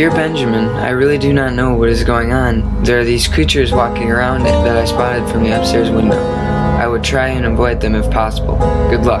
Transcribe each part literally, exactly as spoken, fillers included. Dear Benjamin, I really do not know what is going on. There are these creatures walking around it that I spotted from the upstairs window. I would try and avoid them if possible. Good luck.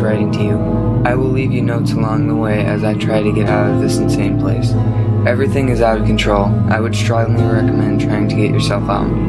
was writing to you. I will leave you notes along the way as I try to get out of this insane place. Everything is out of control. I would strongly recommend trying to get yourself out.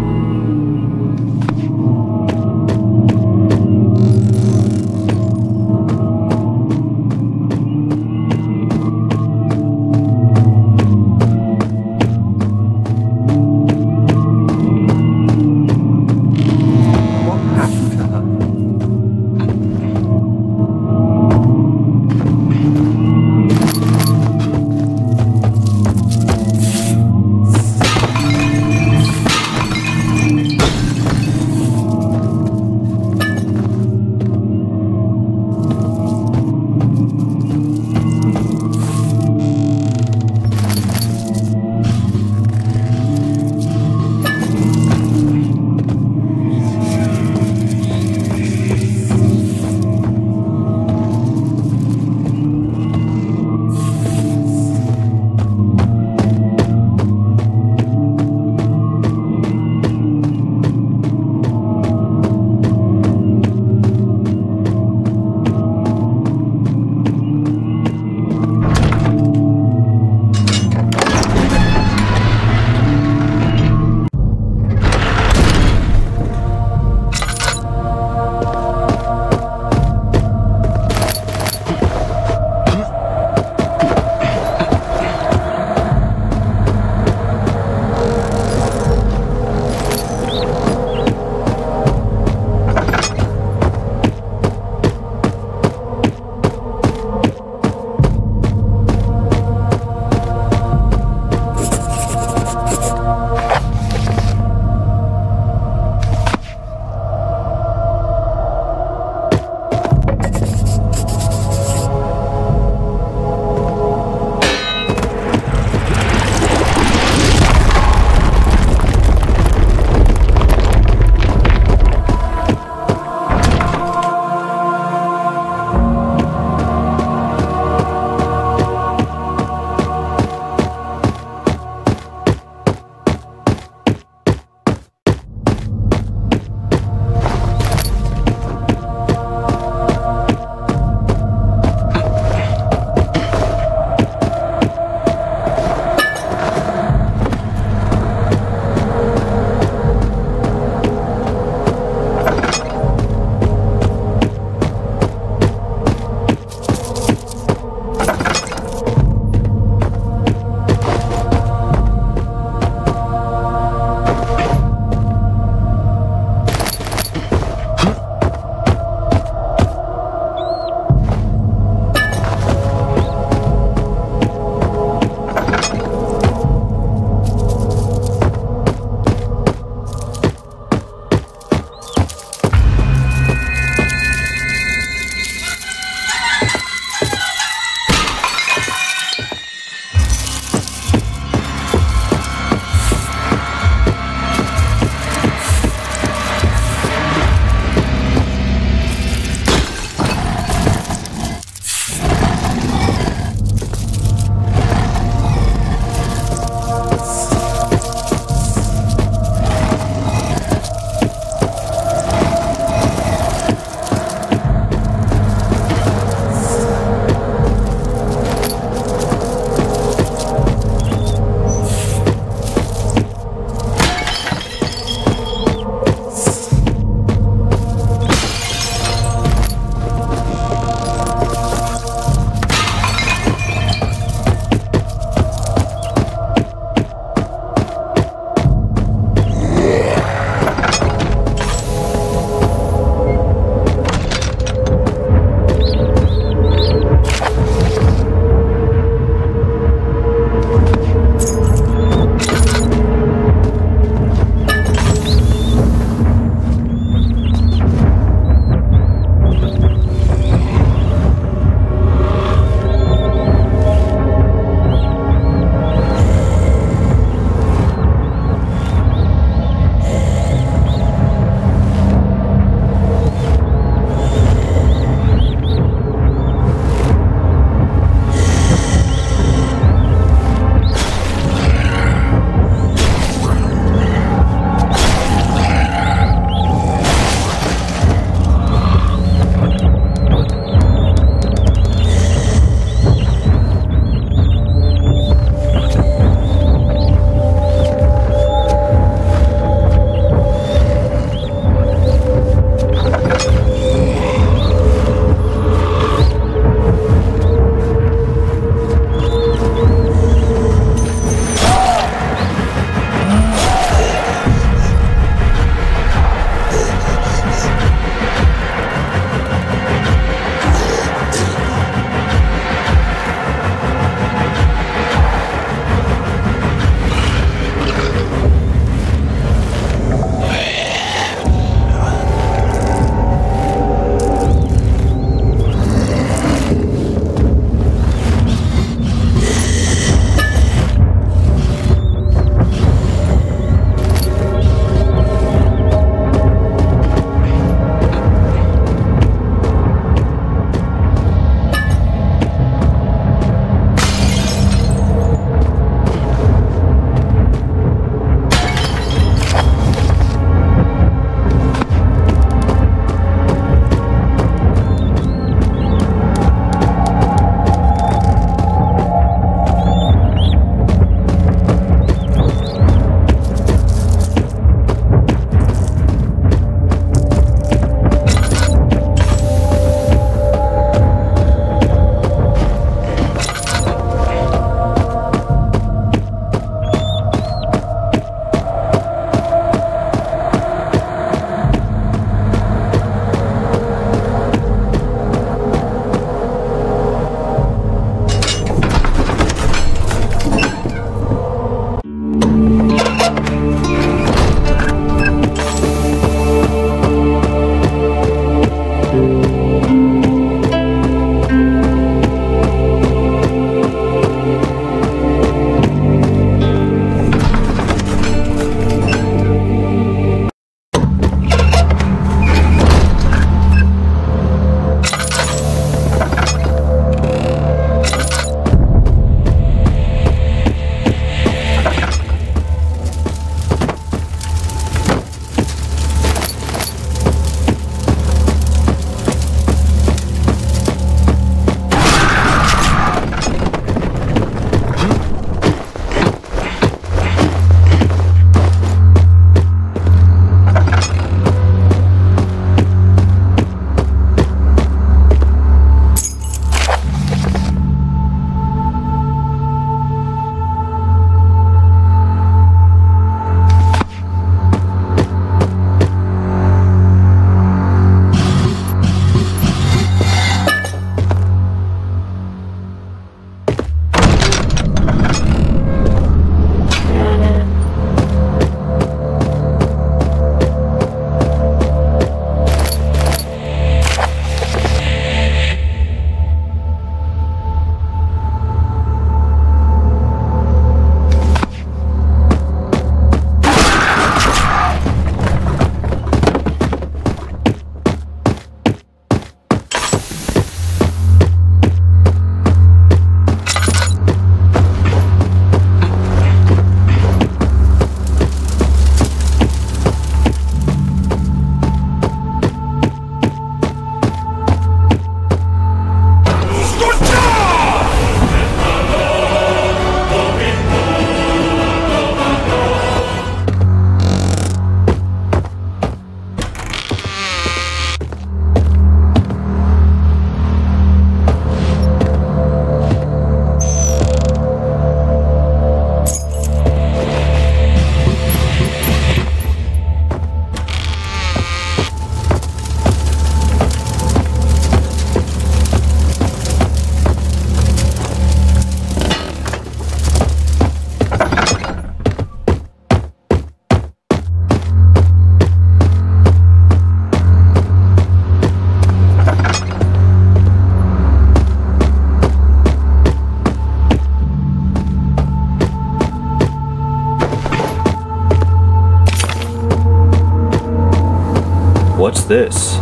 this?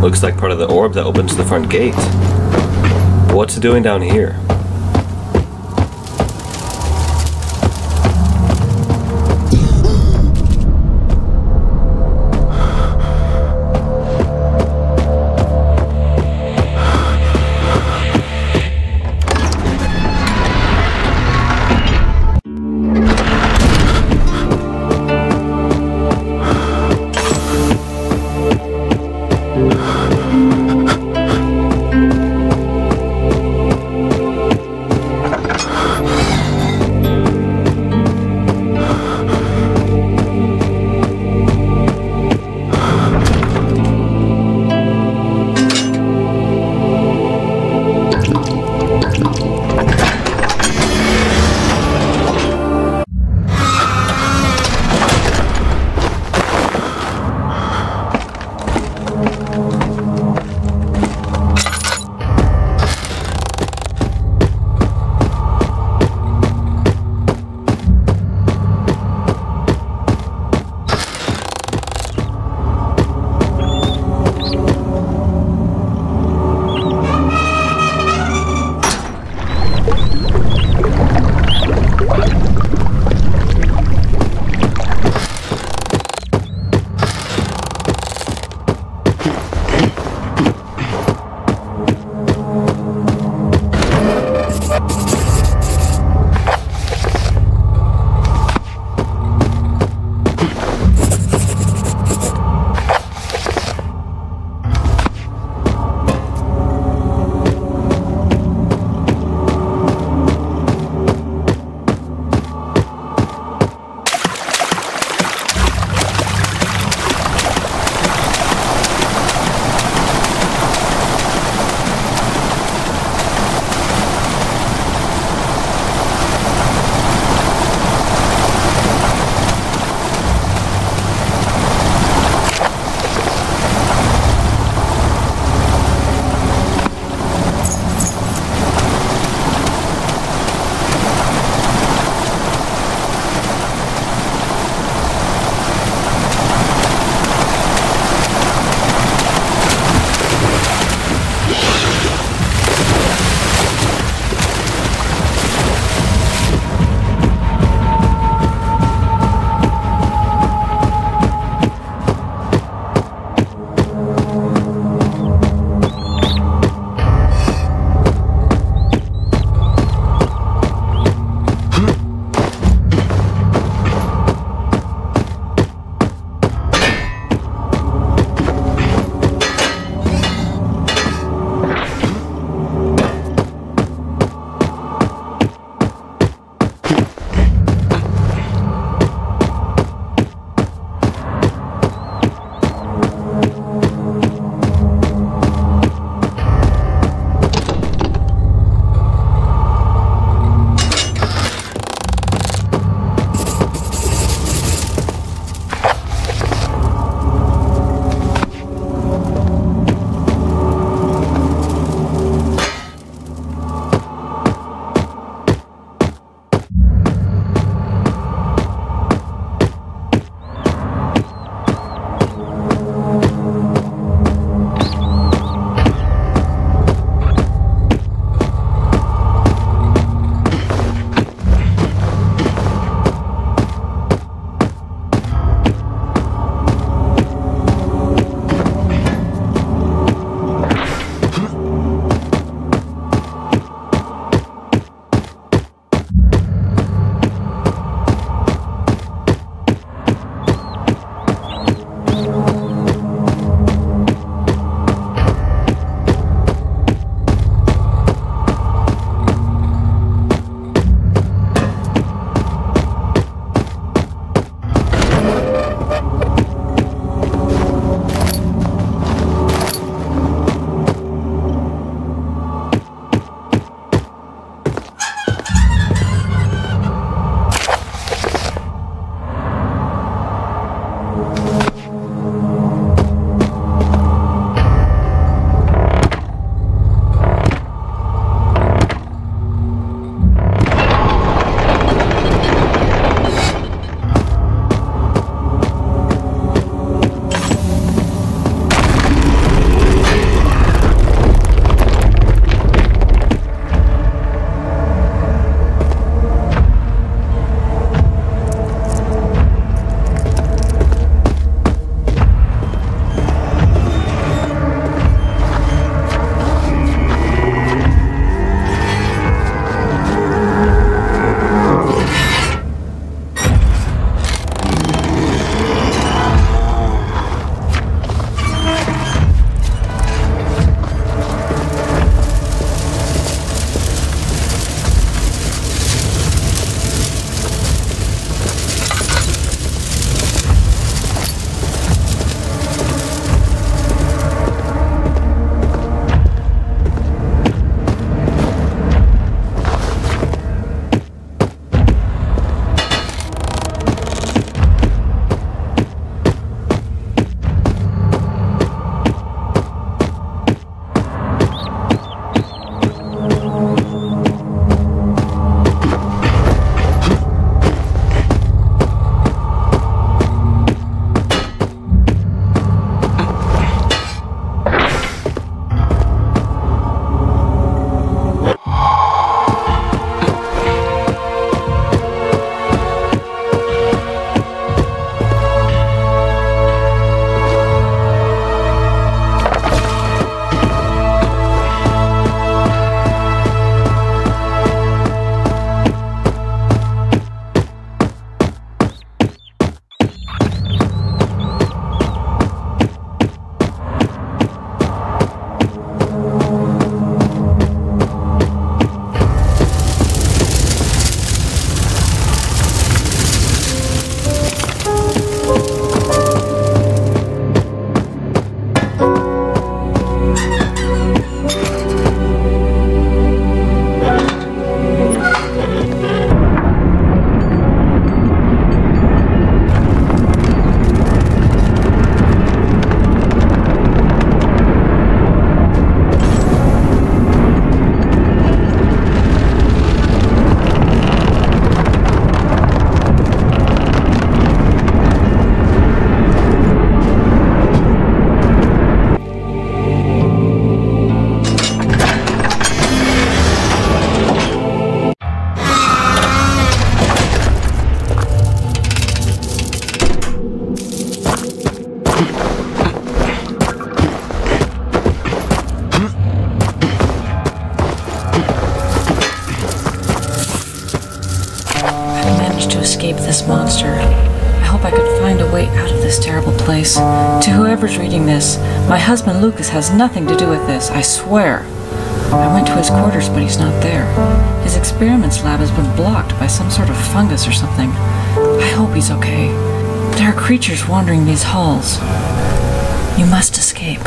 Looks like part of the orb that opens the front gate. What's it doing down here? escape this monster. I hope I could find a way out of this terrible place. To whoever's reading this, my husband Lucas has nothing to do with this, I swear. I went to his quarters, but he's not there. His experiments lab has been blocked by some sort of fungus or something. I hope he's okay. There are creatures wandering these halls. You must escape.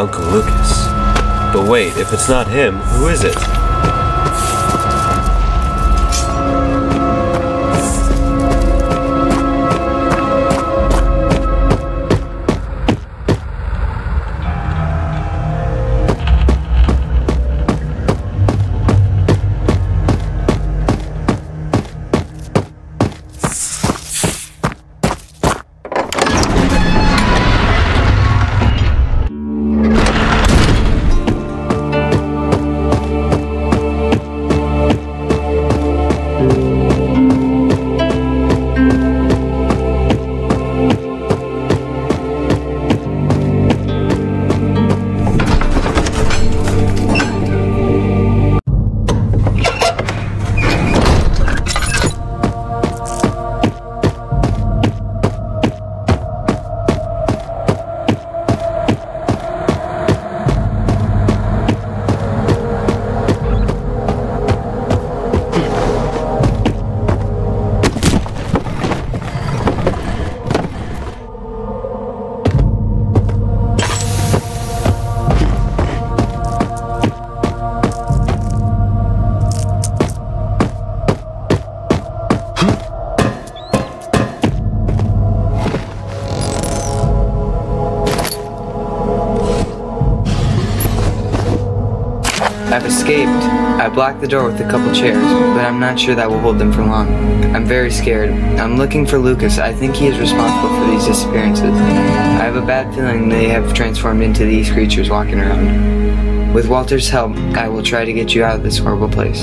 Uncle Lucas. But wait, if it's not him, who is it? I've escaped. I blocked the door with a couple chairs, but I'm not sure that will hold them for long. I'm very scared. I'm looking for Lucas. I think he is responsible for these disappearances. I have a bad feeling they have transformed into these creatures walking around. With Walter's help, I will try to get you out of this horrible place.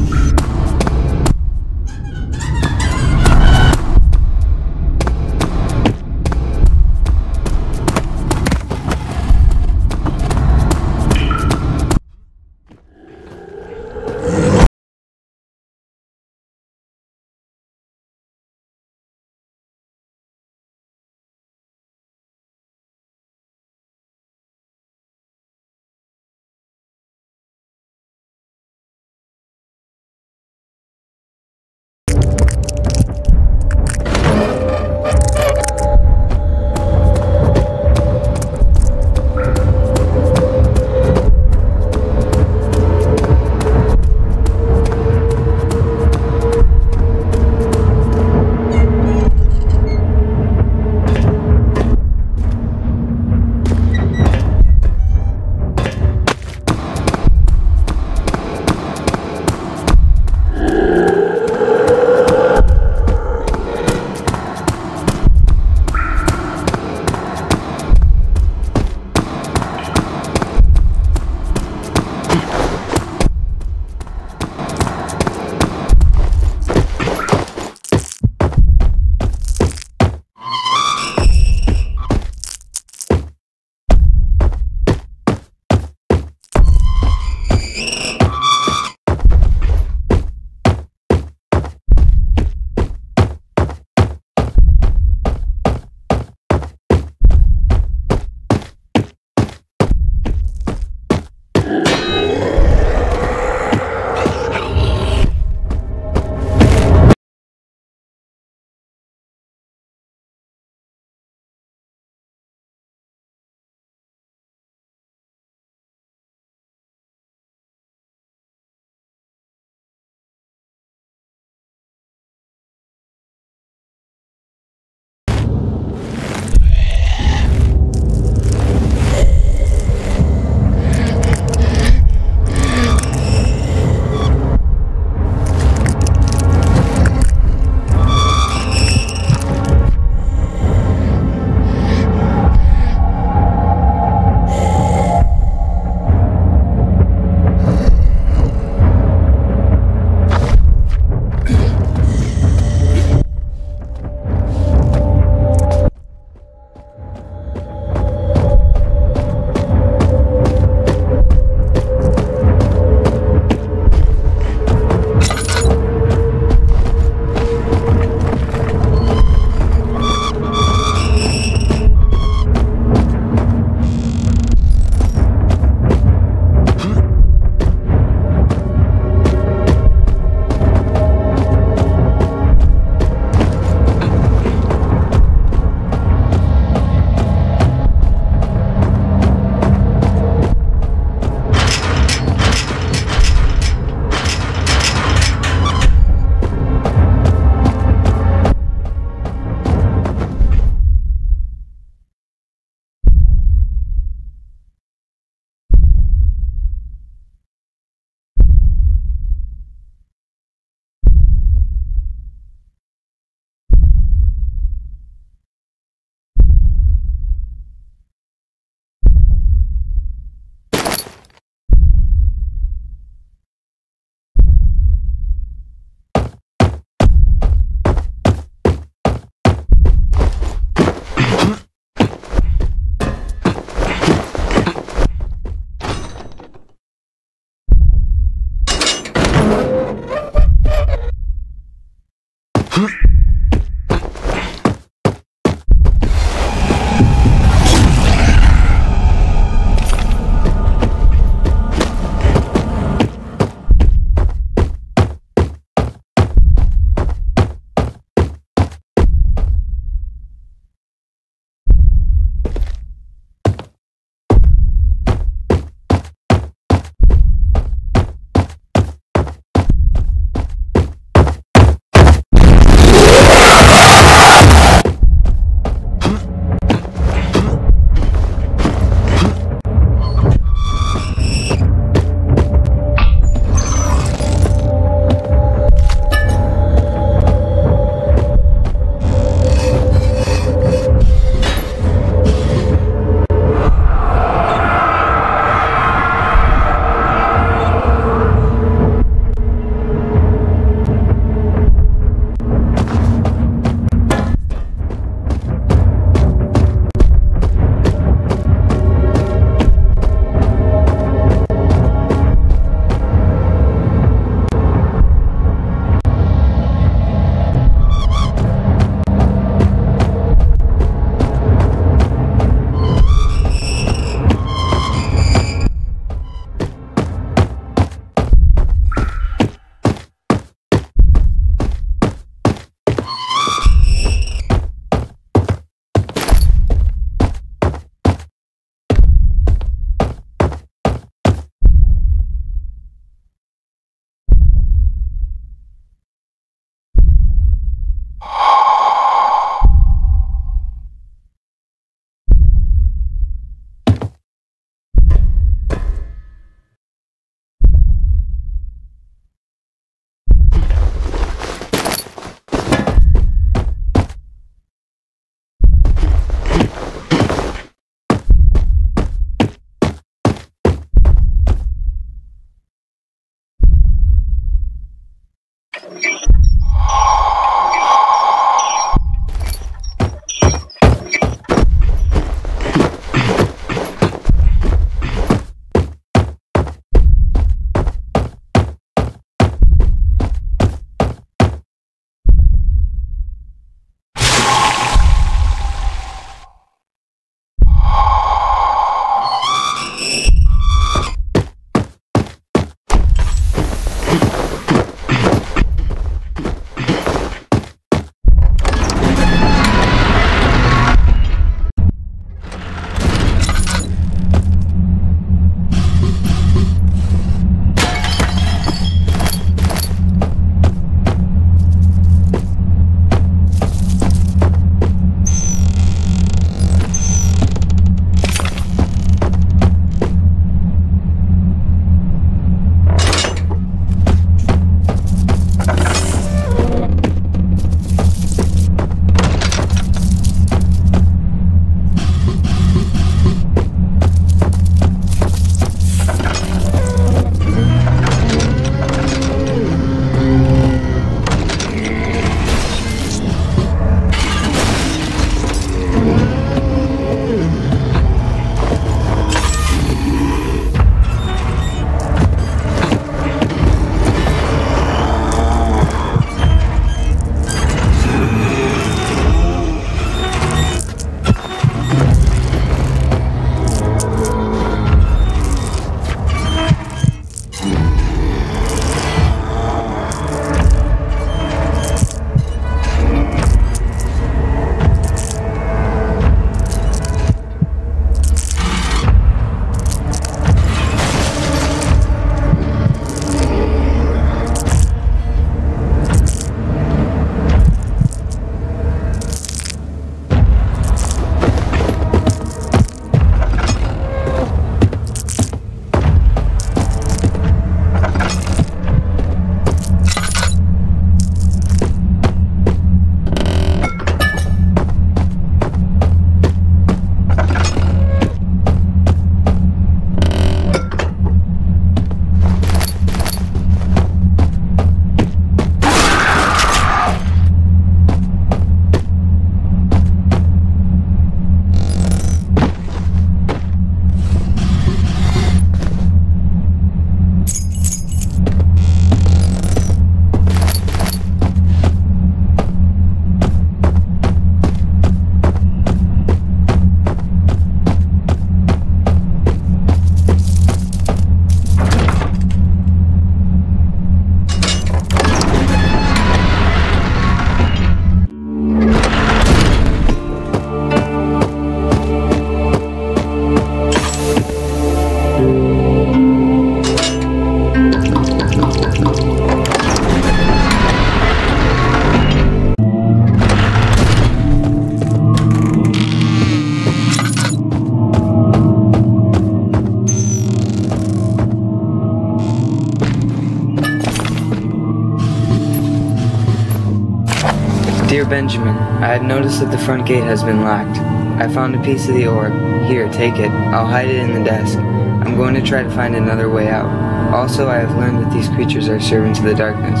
Benjamin, I had noticed that the front gate has been locked. I found a piece of the orb. Here, take it. I'll hide it in the desk. I'm going to try to find another way out. Also, I have learned that these creatures are servants of the darkness.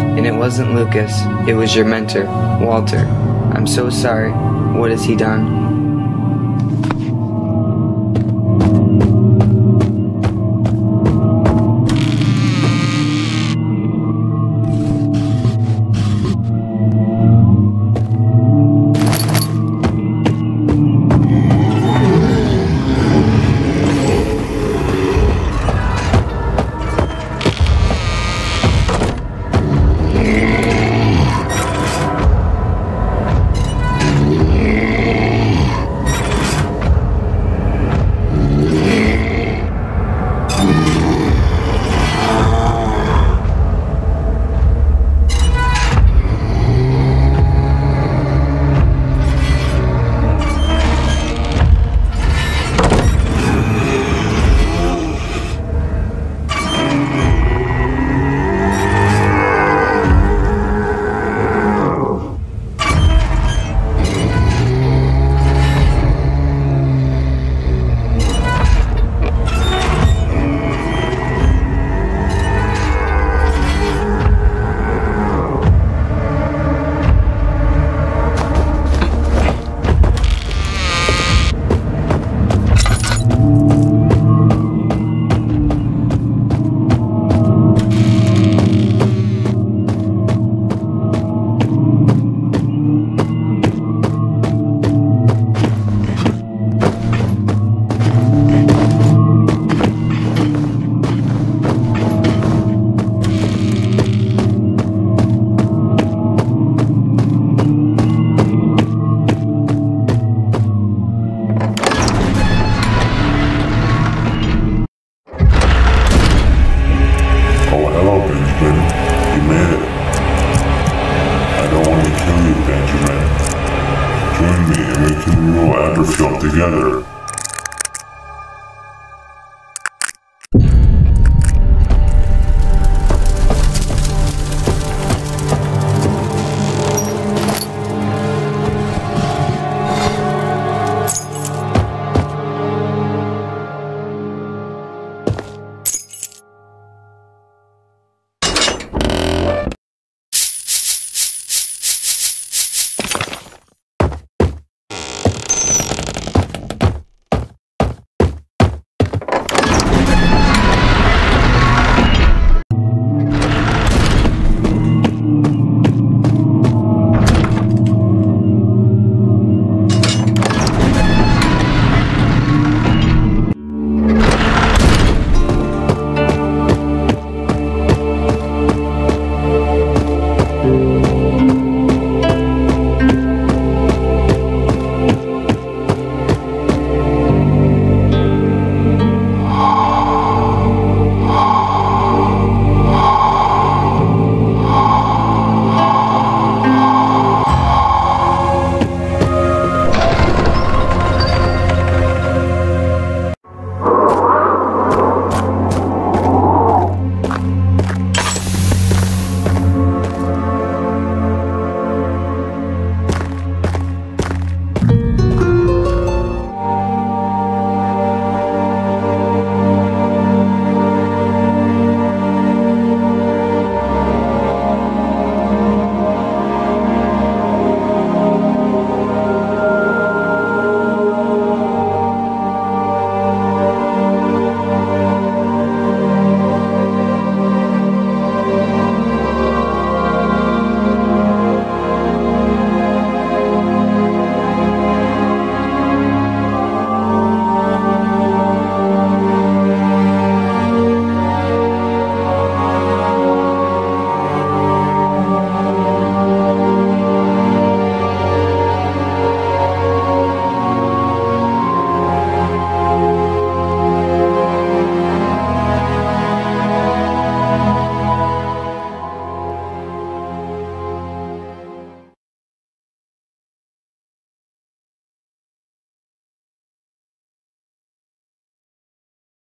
And it wasn't Lucas. It was your mentor, Walter. I'm so sorry. What has he done? Together.